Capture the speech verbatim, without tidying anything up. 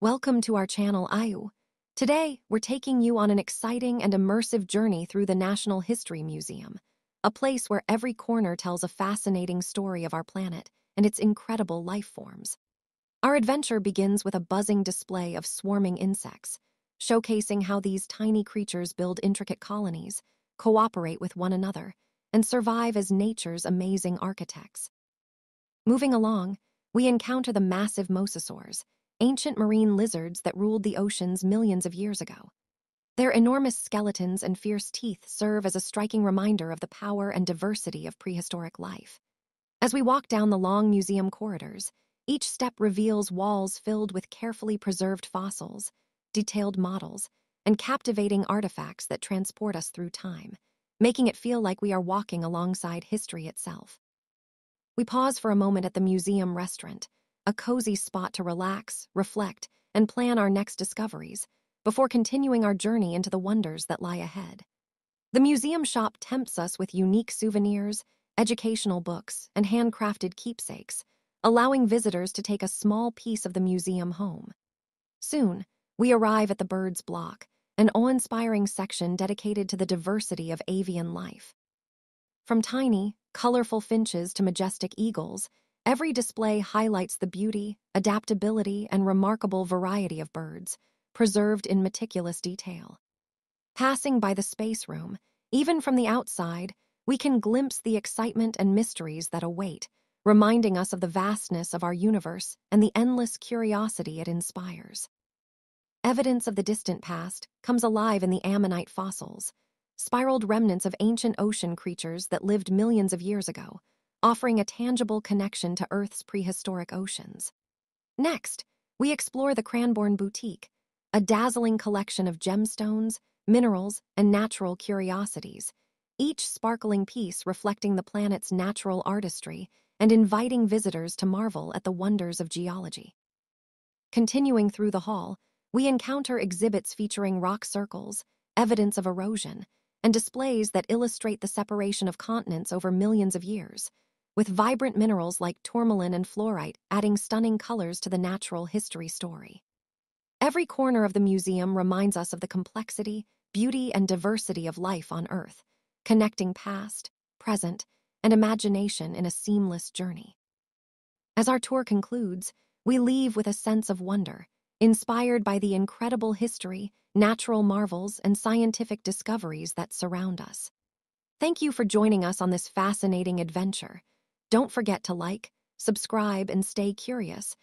Welcome to our channel, Ayu. Today, we're taking you on an exciting and immersive journey through the Natural History Museum, a place where every corner tells a fascinating story of our planet and its incredible life forms. Our adventure begins with a buzzing display of swarming insects, showcasing how these tiny creatures build intricate colonies, cooperate with one another, and survive as nature's amazing architects. Moving along, we encounter the massive mosasaurs, ancient marine lizards that ruled the oceans millions of years ago. Their enormous skeletons and fierce teeth serve as a striking reminder of the power and diversity of prehistoric life. As we walk down the long museum corridors, each step reveals walls filled with carefully preserved fossils, detailed models, and captivating artifacts that transport us through time, making it feel like we are walking alongside history itself. We pause for a moment at the museum restaurant, a cozy spot to relax, reflect, and plan our next discoveries, before continuing our journey into the wonders that lie ahead. The museum shop tempts us with unique souvenirs, educational books, and handcrafted keepsakes, allowing visitors to take a small piece of the museum home. Soon, we arrive at the Birds Block, an awe-inspiring section dedicated to the diversity of avian life. From tiny, colorful finches to majestic eagles, every display highlights the beauty, adaptability, and remarkable variety of birds, preserved in meticulous detail. Passing by the space room, even from the outside, we can glimpse the excitement and mysteries that await, reminding us of the vastness of our universe and the endless curiosity it inspires. Evidence of the distant past comes alive in the ammonite fossils, spiraled remnants of ancient ocean creatures that lived millions of years ago, offering a tangible connection to Earth's prehistoric oceans. Next, we explore the Cranbourne Boutique, a dazzling collection of gemstones, minerals, and natural curiosities, each sparkling piece reflecting the planet's natural artistry and inviting visitors to marvel at the wonders of geology. Continuing through the hall, we encounter exhibits featuring rock circles, evidence of erosion, and displays that illustrate the separation of continents over millions of years, with vibrant minerals like tourmaline and fluorite adding stunning colors to the natural history story. Every corner of the museum reminds us of the complexity, beauty, and diversity of life on Earth, connecting past, present, and imagination in a seamless journey. As our tour concludes, we leave with a sense of wonder, inspired by the incredible history, natural marvels, and scientific discoveries that surround us. Thank you for joining us on this fascinating adventure. Don't forget to like, subscribe, and stay curious